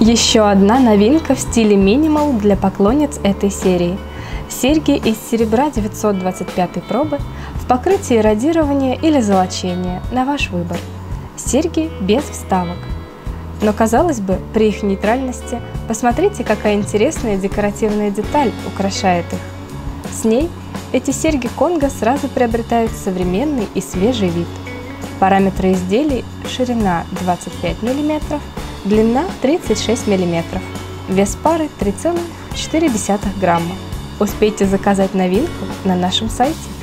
Еще одна новинка в стиле минимал для поклонниц этой серии. Серьги из серебра 925 пробы в покрытии радирования или золочения, на ваш выбор. Серьги без вставок. Но, казалось бы, при их нейтральности посмотрите, какая интересная декоративная деталь украшает их. С ней эти серьги Конго сразу приобретают современный и свежий вид. Параметры изделий: ширина 25 мм, длина 36 мм, вес пары 3,4 грамма. Успейте заказать новинку на нашем сайте.